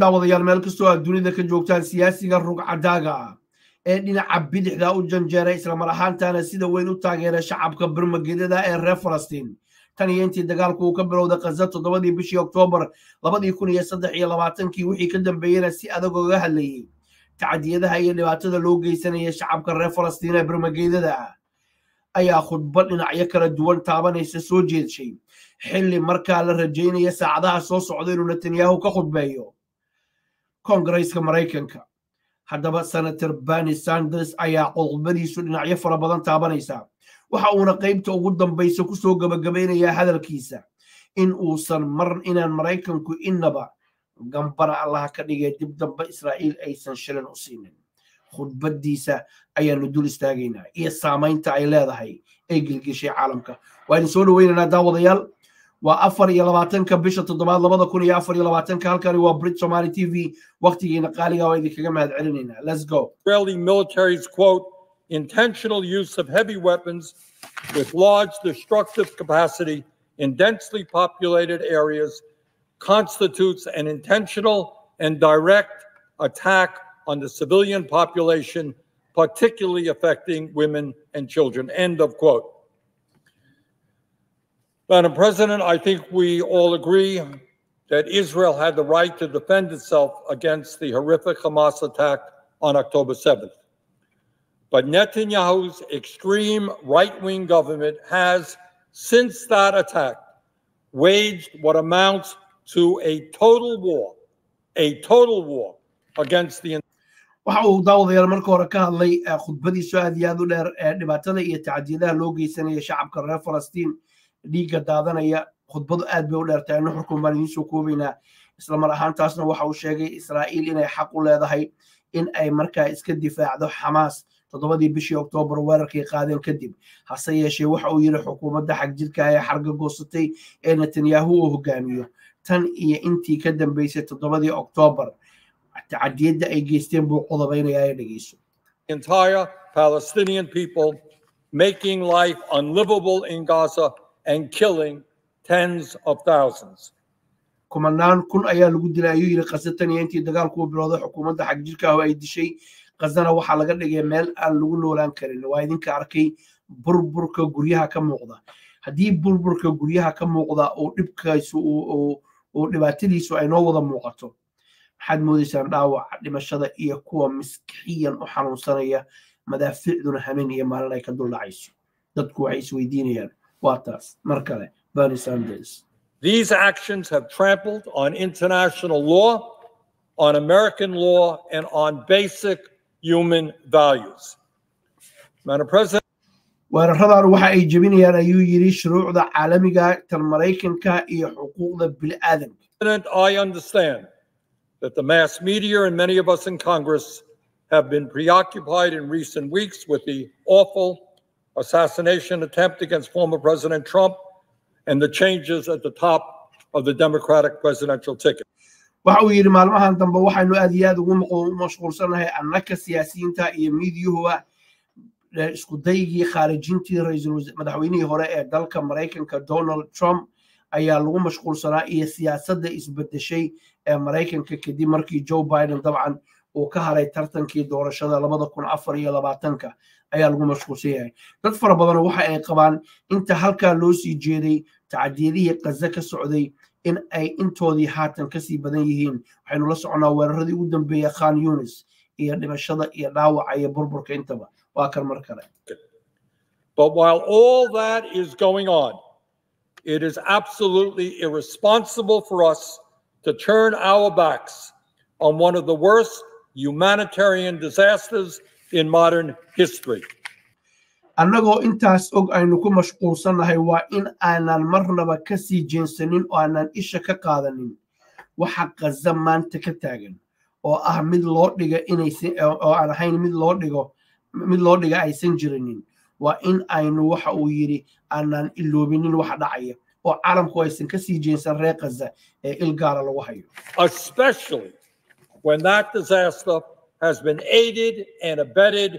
daawadayal meel kasto oo dunida ka joogtaan siyaasiga rugcadaaga ee dhinaca bidixda u janjeeray isla mar ahaantaana sida weyn u taageeray shacabka Barmagedada ee reer Falastiin tan iyo intii dagaalku uu ka bilowday Gaza 7 bishii Oktoobar 2023 wixii ka dambeeyay si adag uga hadlayay tacadiyadaha iyo dhibaatada loo geysanaya shacabka reer Falastiin ee Barmagedada ayaa khudbad dhinacyo kala duwan taabanaysa soo jeedshay xilli markaa la rajeynaya saacadaha soo socday inuu Netanyahu ka khudbeeyo Kongreska Mareykanka haddaba Senator Bernie Sanders ayaa qodobadiisu dhinacyo fara badan taabanaysa waxa uuna qaybta ugu dambaysa ku soo gabagabeynaya hadalkiisa in uusan mar inaan Mareykanku innaba gambara Allah ka dhigay dib dambe Israa'iil aysan shilin u siinin khudbadiisa ayaanu dul istaagaynaa iyo saamaynta ay leedahay ee gilgishay caalamka waan soo dhaweynaa daawadayaal waa 24 bisha toddobaad 2024 halkani waa BRIT SOMALI TV waqtigeena qaaliga waa idinkaga mahadcelineynaa let's go Israeli military's quote intentional use of heavy weapons with large destructive capacity in densely populated areas constitutes an intentional and direct attack on the civilian population, particularly affecting women and children. End of quote. Madam President, I think we all agree that Israel had the right to defend itself against the horrific Hamas attack on October 7th. But Netanyahu's extreme right-wing government has, since that attack, waged what amounts to a total war against the waxa uu daawadayal markii hore ka hadlay khudbadiisu aad iyo aad u dheer ee dhibaatada iyo tacadiyadaha loo geysanaya shacabka reer Falastiin dhiiga daadanaya khudbadu aad bay u dheertay in xurkum baan isoo koobayna isla mar ahaantaasna waxa uu sheegay Israa'iil inay xaq u leedahay in ay markaa iska difaacdo Hamas 7 bishii Oktoobar weerarkii qaadeen kadib hase yeeshee waxa uu yiri xukuumadda xaq jirka ay xarga goostay ee Netanyahu uu hogaamiyo tan iyo intii ka dambeysay 7 Oktoobar The entire Palestinian people making life unlivable in Gaza and killing tens of thousands. Kumanaan kun ayaa lagu dilayay qasatan intii dagaalku bilowday xukuumadda xaq jirka ah ay dishay Gazana waxa laga dhigay meel aan lagu noolaan karin waa idinka arkay burburka guryaha ka muuqda hadii burburka guryaha ka muuqda oo dhibkaysu oo dhibaatadiisu ay noo wada muuqato حد موديسان داوع دمشقه iyo kuwa miskiyan u xanuunsanaya madaaficduna haminaya maalin ay ka dulacayso dadku waxay isweydiinayaan waa taas mar kale Bernie Sanders These actions have trampled on international law on American law and on basic human values Madam President weeraradan waxa ay jabinayaan ayuu yiri shuruucda caalamiga tan Mareykanka iyo xuquuqda bini'aadamka I understand that the mass media and many of us in Congress have been preoccupied in recent weeks with the awful assassination attempt against former President Trump and the changes at the top of the Democratic presidential ticket. waxa uu yiri maalmahan dambe waxaanu aad iyo aad ugu mashquulsanahay annaka siyaasiyiinta iyo midyuhu isku daygii kharijintii ra'iisul madaxweynihii hore ee dalka Mareykanka Donald Trump ayaa lagu mashquulsanaa iyo siyaasadda isbedeshay ee Mareykanka kadib markii Joe Biden dabcan uu ka haray tartankii doorashada 2024 ayaa lagu mashquulsanaa dad fara badan waxa ay qabaan inta halka loo sii jeeday tacadiyadii Gaza ka socday in ay intoodii haatan ka sii badan yihiin waxaynu la soconaa weeraradii ugu dambeeyay Khan Yunis iyo dhimashada iyo dhaawaca iyo burburka intaba waa kan mar kale But while all that is going on It is absolutely irresponsible for us to turn our backs on one of the worst humanitarian disasters in modern history. Annagoo intaas og aynu ku mashquulsanahay waa in aanan marnaba ka sii jeensanin oo aanan isha ka qaadanin waxa Gaza maanta ka taagan oo ah mid loo dhiga inaysan oo aan ahayn mid loo dhiga aysan jirinin waa in aynu waxa uu yiri aanan iloobinin waxa dhacaya oo caalamku aysan ka sii jeensan reer Gaza ee ilgaara lagu hayo especially when that disaster has been aided and abetted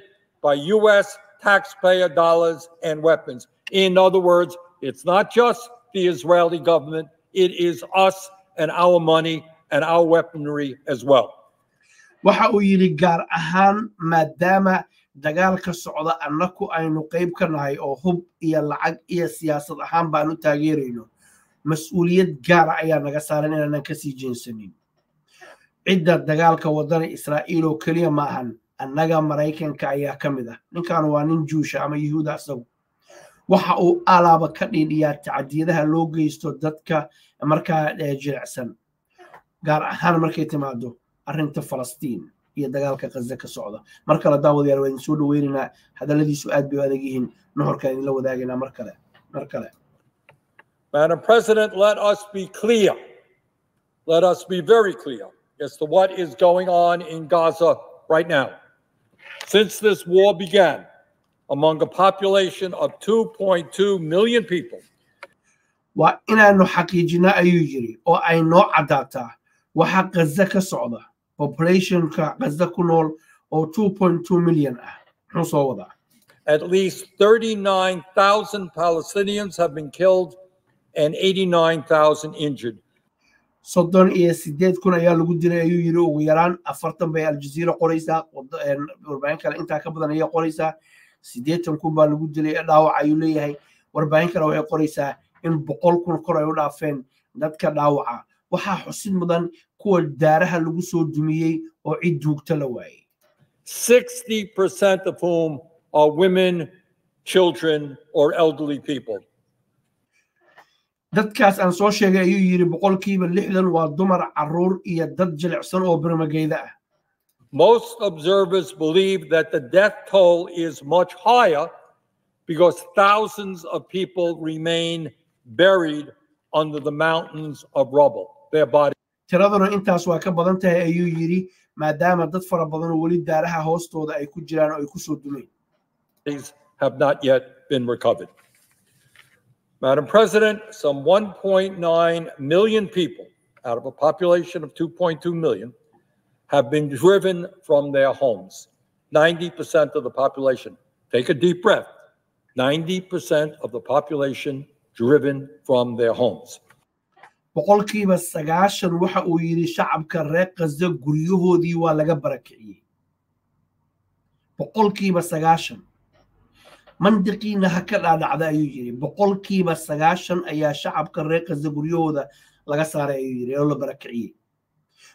by US taxpayer dollars and weapons in other words it's not just the Israeli government it is us and our money and our weaponry as well. Waxa uu yiri gaar ahaan maadaama dagaalka socda annagu aynu qayb ka nahay oo hub iyo lacag iyo siyaasad ahaan baanu taageerayno mas'uuliyad gaar ah ayaa naga saaran inaan ka sii jeensanin cidda dagaalka wadana Israa'iil oo kaliya ma ahan annaga Maraykanka ayaa ka mid ah ninkan waa nin juusha ama Yahuuda asagu waxa uu alaaba ka dhidhiyaa tacdiidaha loo geysto dadka markaa jiracsan gaar ahaan markay timaado arrinta Falastiin iyo dagaalka Gaza ka socda marka la daawadayaan way soo dhaweynaa hadaladiisu aad bay adag yihiin nuxurka in la wadaagayna mar kale Madam President, let us be clear. Let us be very clear as to what is going on in Gaza right now. Since this war began, among a population of 2.2 million people, wa inaanu xaqiijina ayuu yiri oo ay noo cadaata waxa Gaza ka socda population ka Gaza ku nool oo 2.2 million ah xun soo wada. At least 39,000 Palestinians have been killed and 89,000 injured. Sodon iyo 8,000 ayaa lagu dilay ayuu yiri ugu yaraan 40 bay Al Jazeera qoraysa warbaahin kale inta ka badan ayay qoraysa 8,000 baa lagu dilay dhaawac ayuu leeyahay warbaahin kale waxay qoraysaa in 100,000 kor ay u dhaafeen dadka dhaawaca waxa xusid mudan kuwa daaraha lagu soo dumiyay oo cid duugta la waayay 60% of whom are women, children or elderly people. dadkaas aan soo sheegay ayuu yiri 100% waa dumar caruur iyo dad jilicsan oo barmageyda ah. Most observers believe that the death toll is much higher because thousands of people remain buried under the mountains of rubble. Their bodies. Tiraduna intaas waa ka badan tahay ayuu yiri maadaama dad fara badan wali daaraha hoostooda ay ku jiraan oo ay ku soo dumeen. These have not yet been recovered. Madam President, some 1.9 million people out of a population of 2.2 million have been driven from their homes. 90% of the population. Take a deep breath. 90% of the population driven from their homes. Boqolkiiba 90 waxa uu yiri shacabka reer Gaza guryahoodii waa laga barakiciyay. Boqolkiiba 90 mandiqiina ha ka dhaadhacda ayuu yiri boqolkiiba 90 ayaa shacabka reer Gaza guryahooda laga saaray ayuu yiri oo la barakiciyay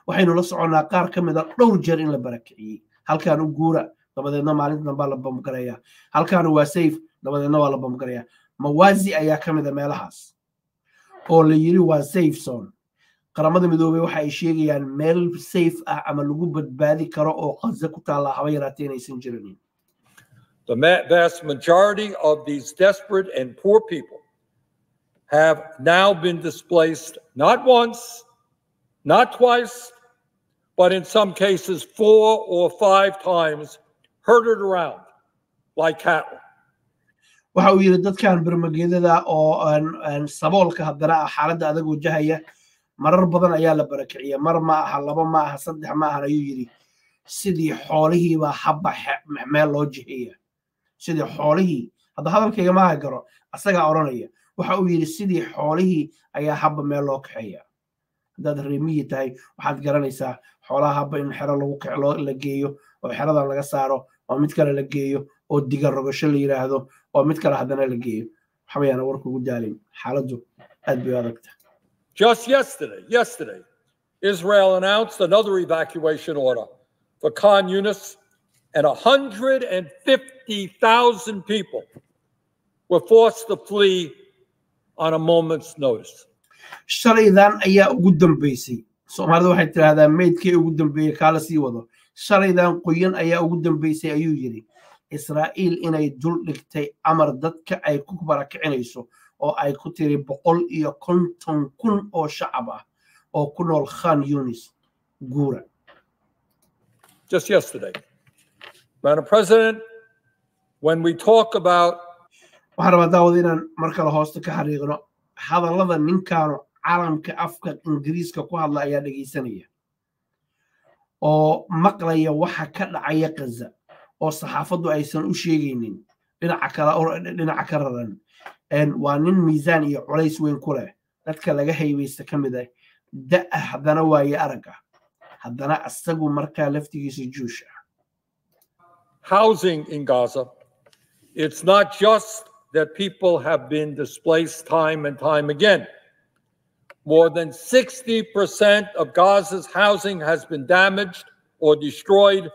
waxaynu la soconaa qaar ka mid ah dhowr jeer in la barakiciyay halkaan u guura dabadeedna maalintan baa la bamgaraya halkaan waa safe dabadeedna waa la bamgaraya mawaazi ayaa ka mid ah meelahaas oo la yiri waa safe zone qaramada midoobay waxa ay sheegayaan meel safe ah ama lagu badbaadi karo oo Gaza ku taala haba yaraatay inaysan jirin The vast majority of these desperate and poor people have now been displaced not once, not twice, but in some cases 4 or 5 times, herded around like cattle. Waxa uu yiri dadkan barmageedada oo aan saboolka hadara xaaladda adag wajahaya marar badan ayaa la barakiciya mar ma aha laba ma aha saddex ma aha ayuu yiri sidii xoolihii ba habba meel loo jihiya sidii xoolihii hada hadalkayga ma aha garo asaga oranaya waxa uu yiri sidii xoolihii ayaa habba meel loo kaxeeya dad reemiyi tahay waxaad garanaysaa xoolaha habba in xero lagu kiclo la geeyo oo xerada laga saaro oo mid kale la geeyo oo diga rogasho la yiraahdo oo mid kale hadana la geeyo xabayana warku ugu daalin xaaladu aad bay adagta Just yesterday Israel announced another evacuation order for Khan Yunis and 150,000 people were forced to flee on a moment's notice. Shalidan ayaa ugu dambeysay Soomaalidu waxay tiraahdaa meedkii ugu dambeeyay kala sii wado shalidan qoyan ayaa ugu dambeysay ayuu yiri Israa'iil inay dul dhigtay amar dadka ay ku barakicinayso oo ay ku tiri 150,000 oo shacab ah oo ku nool Khan Yunis guura Just yesterday. Madam President, when we talk about hadana waa ay araga hadana asagu marka laftigiisa joosha housing in Gaza. It's not just that people have been displaced time and time again. More than 60% of Gaza's housing has been damaged or destroyed,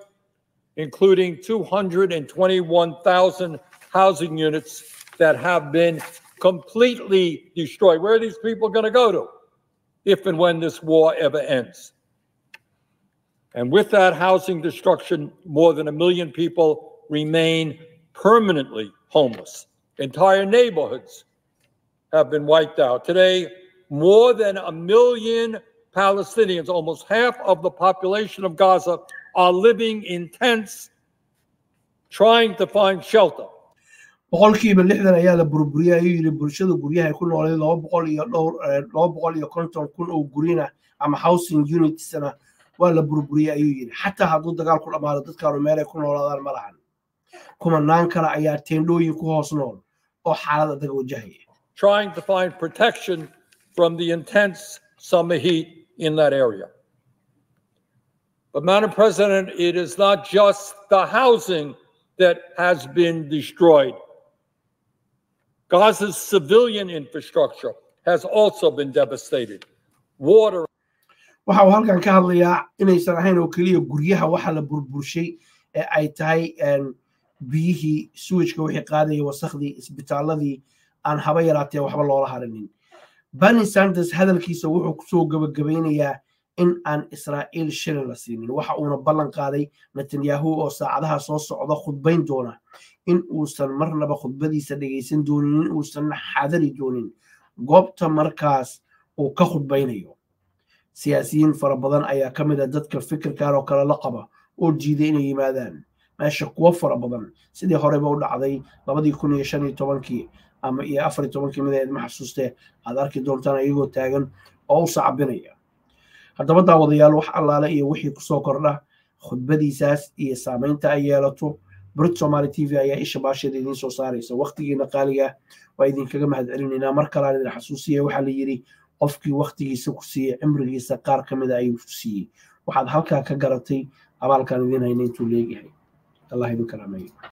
including 221,000 housing units that have been completely destroyed. Where are these people going to go to if and when this war ever ends? And with that housing destruction, more than 1 million people remain permanently homeless. Entire neighborhoods have been wiped out. Today, more than 1 million Palestinians, almost half of the population of Gaza, are living in tents, trying to find shelter. boqolkiiba 60 ayaa la burburiyay ayuu yiri bulshada guryaha ku nool 250,000 oo gurina ama housing unitsna waa la burburiyay ayuu yiri hatta haduu dagaalku dhamaado dadka Reer ay ku noolaadaan ma lahan kumanaan kale ayaa teendhooyin ku hoos nool oo xaalada daga wajahaya trying to find protection from the intense summer heat in that area. But, Madam President, it is not just the housing that has been destroyed. Gaza's civilian infrastructure has also been devastated. Water. Waxaa halkan ka hadlayaa inaysan ahayn oo kaliya guryaha waxa la burburshay ee ay tahay biyihii sewage-ka wixii qaadayay wasakhdii isbitaaladii aan haba yaraatee waxba loola harinin. Bernie Sanders hadalkiisa wuxuu ku soo gabagabaynayaa in aan Israel shilin la siinin waxa uu ballan qaaday Netanyahu oo saacadaha soo socda khudbayn doona in uusan marnaba khudbadiisa dhageysan doonin in uusan xaadari doonin goobta markaas uu ka khudbaynayo siyaasiyiin fara badan ayaa ka mid ah dadka fikirka oo kala la qaba oo jiiday inay yimaadaan meesha kuwa fara badan sidii horeba u dhacday 2015 ama iyo 14 mid ma xasuuste aad arki doontaan ayagoo taagan oo sacbinaya haddaba daawadayaal wax allaale iyo wixii ku soo kordha khudbadiisaas iyo saameynta ay yeelato BRIT SOMALI TV ayaa isha baashada idin soo saaraysa waqtigiina qaaliga waa idin kaga mahadcelinayna mar kale aan xasuusiyo waxa la yiri qofkii waqtigiisa ku siiyay cimrigiisa qaar kamid ayuu siiyay waxaad halka ka garatay abaalkan idin haynay intuu leeyahay Allah idin karameeyo